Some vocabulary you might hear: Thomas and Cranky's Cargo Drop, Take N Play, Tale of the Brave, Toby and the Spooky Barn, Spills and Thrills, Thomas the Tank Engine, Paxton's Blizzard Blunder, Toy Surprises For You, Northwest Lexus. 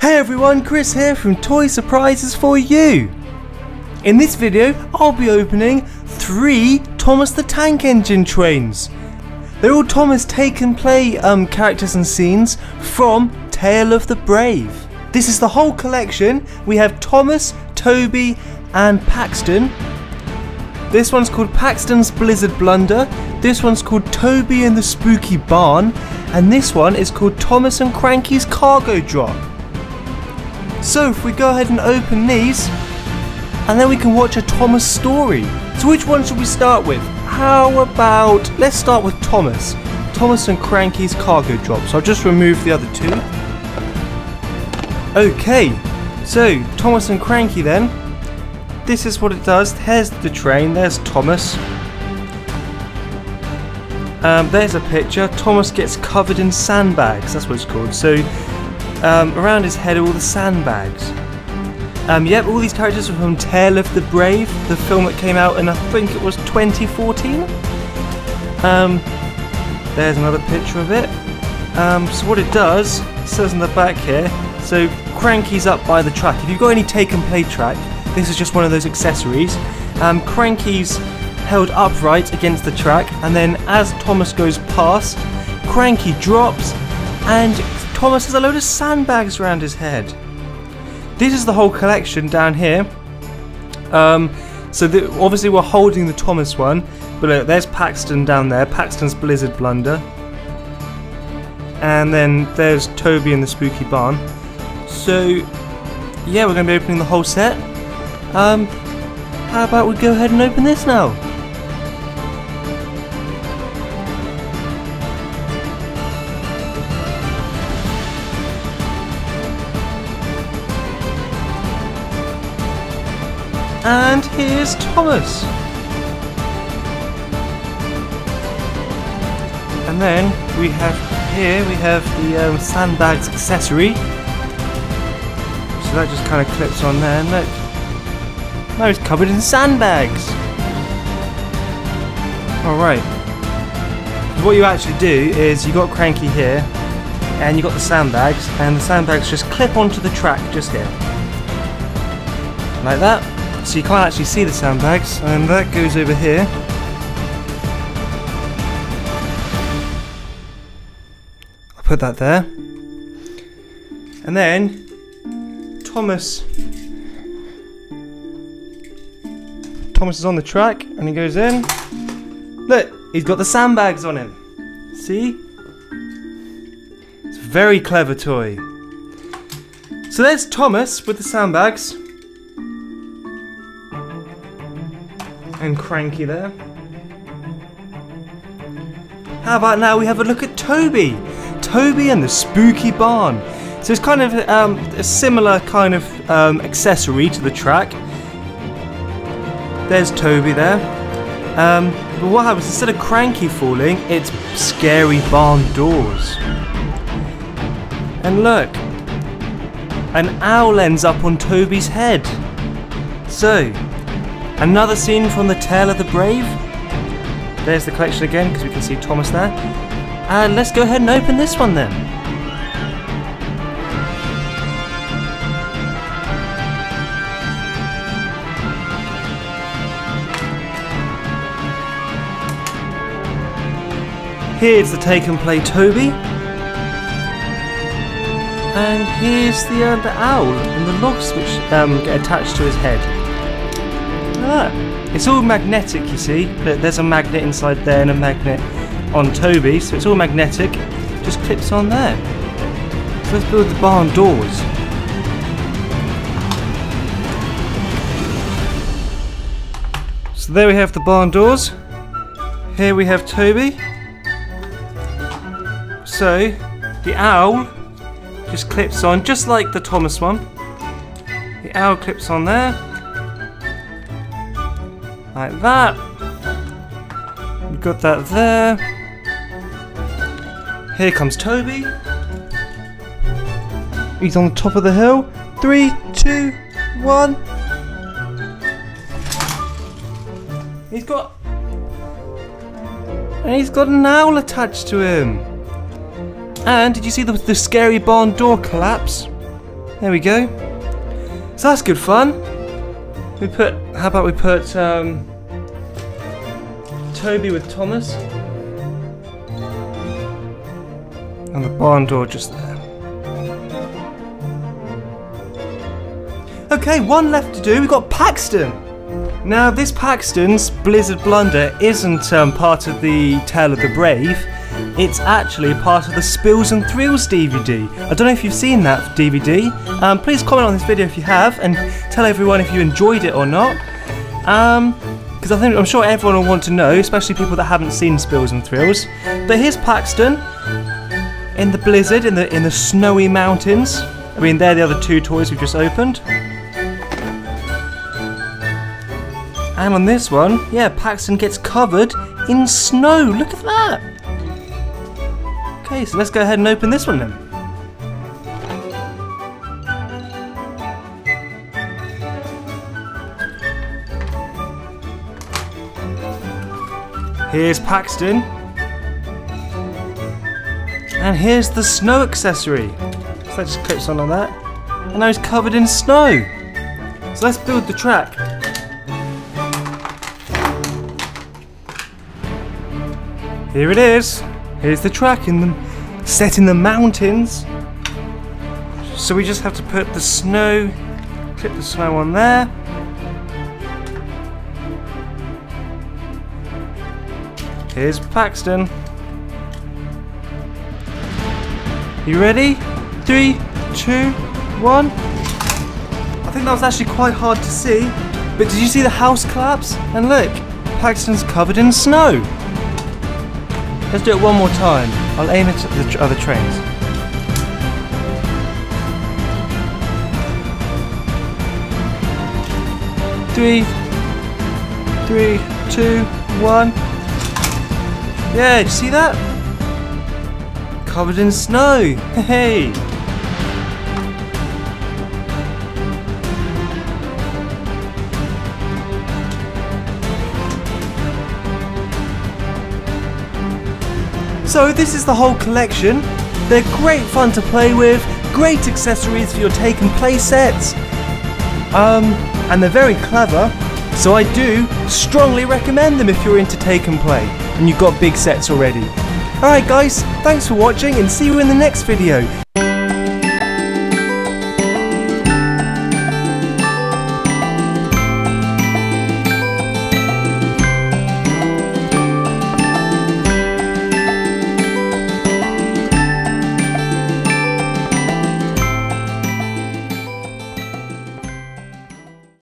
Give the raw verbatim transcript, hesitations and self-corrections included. Hey everyone, Chris here from Toy Surprises For You. In this video, I'll be opening three Thomas the Tank Engine trains. They're all Thomas take and play um, characters and scenes from Tale of the Brave. This is the whole collection. We have Thomas, Toby and Paxton. This one's called Paxton's Blizzard Blunder. This one's called Toby and the Spooky Barn. And this one is called Thomas and Cranky's Cargo Drop. So if we go ahead and open these, and then we can watch a Thomas story. So which one should we start with? How about, let's start with Thomas. Thomas and Cranky's Cargo Drop. So I'll just remove the other two. Okay, so Thomas and Cranky then. This is what it does. Here's the train, there's Thomas. Um, there's a picture. Thomas gets covered in sandbags, that's what it's called. So. Um, around his head are all the sandbags. Um, yep, all these characters are from Tale of the Brave, the film that came out in, I think it was twenty fourteen. Um, there's another picture of it. Um, so what it does, it says in the back here, so Cranky's up by the track. If you've got any take and play track, this is just one of those accessories. Um, Cranky's held upright against the track, and then as Thomas goes past, Cranky drops, and Thomas has a load of sandbags around his head. This is the whole collection down here. Um, so the, obviously we're holding the Thomas one, but look, there's Paxton down there, Paxton's Blizzard Blunder. And then there's Toby and the Spooky Barn. So yeah, we're going to be opening the whole set. Um, how about we go ahead and open this now? And here's Thomas. And then we have here, we have the um, sandbags accessory. So that just kind of clips on there. And look, now he's covered in sandbags. Alright. What you actually do is you got Cranky here, and you got the sandbags, and the sandbags just clip onto the track just here. Like that. So you can't actually see the sandbags, and that goes over here. I'll put that there. And then Thomas Thomas is on the track, and he goes in. Look, he's got the sandbags on him. See? It's a very clever toy. So there's Thomas with the sandbags. And Cranky there. How about now we have a look at Toby? Toby and the Spooky Barn. So it's kind of um, a similar kind of um, accessory to the track. There's Toby there. Um, but what happens, instead of Cranky falling, it's scary barn doors. And look, an owl ends up on Toby's head. So, another scene from the Tale of the Brave. There's the collection again, because we can see Thomas there. And let's go ahead and open this one then. Here's the take and play Toby. And here's the, uh, the owl and the logs which um, get attached to his head. Ah, it's all magnetic, you see. There's a magnet inside there and a magnet on Toby, so it's all magnetic. Just clips on there. So let's build the barn doors. So there we have the barn doors. Here we have Toby. So the owl just clips on, just like the Thomas one. The owl clips on there. Like that. We've got that there. Here comes Toby. He's on the top of the hill. Three, two, one. He's got... And he's got an owl attached to him. And did you see the, the scary barn door collapse? There we go. So that's good fun. We put, how about we put um, Toby with Thomas. And the barn door just there. Okay, one left to do. We've got Paxton. Now, this Paxton's Blizzard Blunder isn't um, part of the Tale of the Brave. It's actually part of the Spills and Thrills D V D. I don't know if you've seen that D V D. Um, please comment on this video if you have, and tell everyone if you enjoyed it or not. Um, because I think I'm sure everyone will want to know, especially people that haven't seen Spills and Thrills. But here's Paxton in the blizzard, in the in the snowy mountains. I mean, they're the other two toys we've just opened. And on this one, yeah, Paxton gets covered in snow. Look at that! Okay, so let's go ahead and open this one then. Here's Paxton. And here's the snow accessory. So that just clips on like that. And now he's covered in snow. So let's build the track. Here it is. Here's the track in the, set in the mountains. So we just have to put the snow, clip the snow on there. Here's Paxton. You ready? Three, two, one. I think that was actually quite hard to see, but did you see the house collapse? And look, Paxton's covered in snow. Let's do it one more time. I'll aim it at the other trains. Three, three, two, one. Yeah, did you see that? Covered in snow. Hey. So this is the whole collection. They're great fun to play with, great accessories for your take and play sets, um, and they're very clever, so I do strongly recommend them if you're into take and play and you've got big sets already. Alright guys, thanks for watching and see you in the next video.